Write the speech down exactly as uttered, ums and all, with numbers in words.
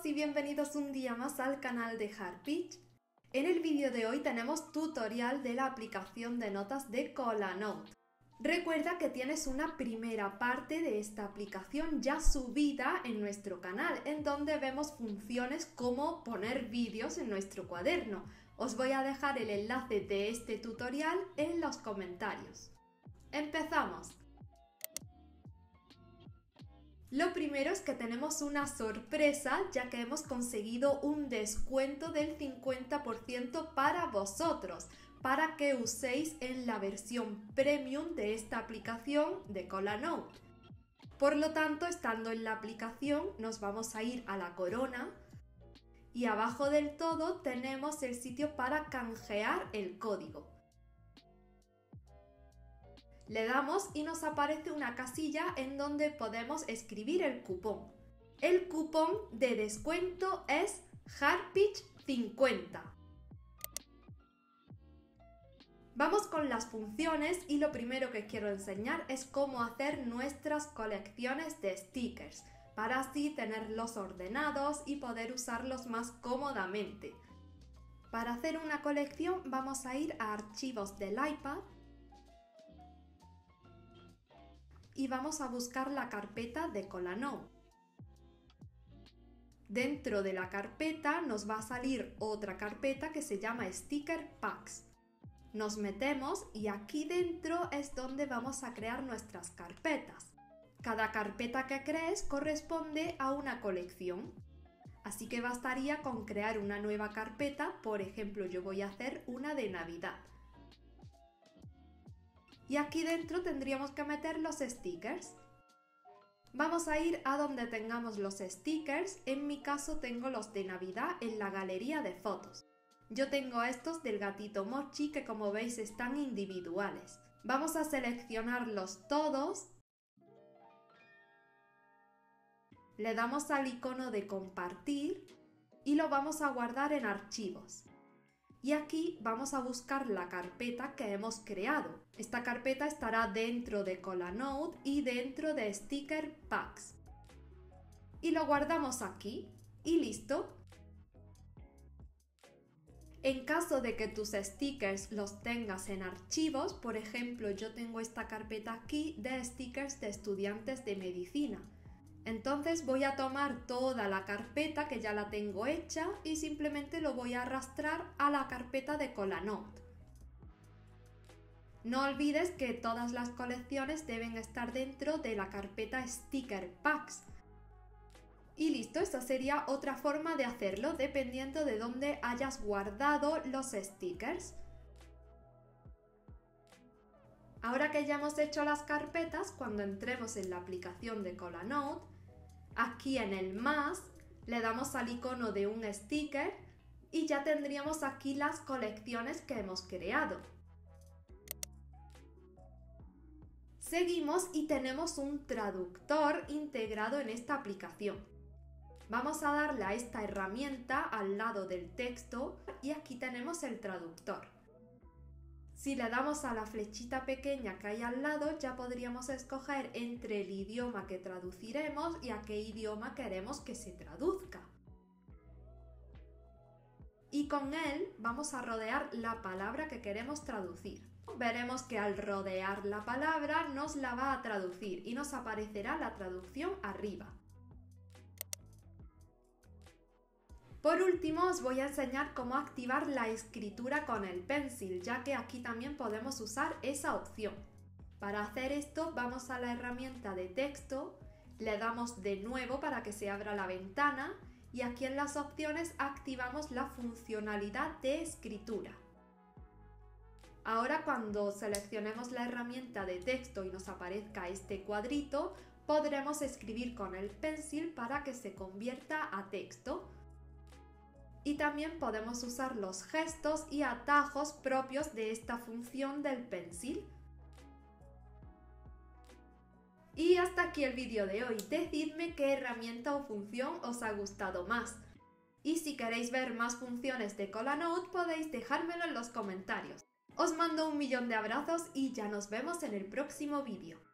todos y bienvenidos un día más al canal de HardPeach. En el vídeo de hoy tenemos tutorial de la aplicación de notas de Collanote. Recuerda que tienes una primera parte de esta aplicación ya subida en nuestro canal, en donde vemos funciones como poner vídeos en nuestro cuaderno. Os voy a dejar el enlace de este tutorial en los comentarios. ¡Empezamos! Lo primero es que tenemos una sorpresa, ya que hemos conseguido un descuento del cincuenta por ciento para vosotros, para que uséis en la versión premium de esta aplicación de Collanote. Por lo tanto, estando en la aplicación, nos vamos a ir a la corona y abajo del todo tenemos el sitio para canjear el código. Le damos y nos aparece una casilla en donde podemos escribir el cupón. El cupón de descuento es HardPeach cincuenta. Vamos con las funciones y lo primero que quiero enseñar es cómo hacer nuestras colecciones de stickers, para así tenerlos ordenados y poder usarlos más cómodamente. Para hacer una colección vamos a ir a archivos del iPad, y vamos a buscar la carpeta de Collanote. Dentro de la carpeta nos va a salir otra carpeta que se llama Sticker Packs. Nos metemos y aquí dentro es donde vamos a crear nuestras carpetas. Cada carpeta que crees corresponde a una colección. Así que bastaría con crear una nueva carpeta, por ejemplo yo voy a hacer una de Navidad. Y aquí dentro tendríamos que meter los stickers. Vamos a ir a donde tengamos los stickers. En mi caso tengo los de Navidad en la galería de fotos. Yo tengo estos del gatito Mochi que, como veis, están individuales. Vamos a seleccionarlos todos. Le damos al icono de compartir y lo vamos a guardar en archivos. Y aquí vamos a buscar la carpeta que hemos creado. Esta carpeta estará dentro de Collanote y dentro de Sticker Packs. Y lo guardamos aquí y listo. En caso de que tus stickers los tengas en archivos, por ejemplo yo tengo esta carpeta aquí de stickers de estudiantes de medicina. Entonces voy a tomar toda la carpeta que ya la tengo hecha y simplemente lo voy a arrastrar a la carpeta de Collanote. No olvides que todas las colecciones deben estar dentro de la carpeta Sticker Packs. Y listo, esta sería otra forma de hacerlo dependiendo de dónde hayas guardado los stickers. Ahora que ya hemos hecho las carpetas, cuando entremos en la aplicación de Collanote, aquí en el más le damos al icono de un sticker y ya tendríamos aquí las colecciones que hemos creado. Seguimos y tenemos un traductor integrado en esta aplicación. Vamos a darle a esta herramienta al lado del texto y aquí tenemos el traductor. Si le damos a la flechita pequeña que hay al lado, ya podríamos escoger entre el idioma que traduciremos y a qué idioma queremos que se traduzca. Y con él vamos a rodear la palabra que queremos traducir. Veremos que al rodear la palabra nos la va a traducir y nos aparecerá la traducción arriba. Por último, os voy a enseñar cómo activar la escritura con el pencil, ya que aquí también podemos usar esa opción. Para hacer esto, vamos a la herramienta de texto, le damos de nuevo para que se abra la ventana y aquí en las opciones activamos la funcionalidad de escritura. Ahora, cuando seleccionemos la herramienta de texto y nos aparezca este cuadrito, podremos escribir con el pencil para que se convierta a texto. Y también podemos usar los gestos y atajos propios de esta función del pencil. Y hasta aquí el vídeo de hoy. Decidme qué herramienta o función os ha gustado más. Y si queréis ver más funciones de Collanote podéis dejármelo en los comentarios. Os mando un millón de abrazos y ya nos vemos en el próximo vídeo.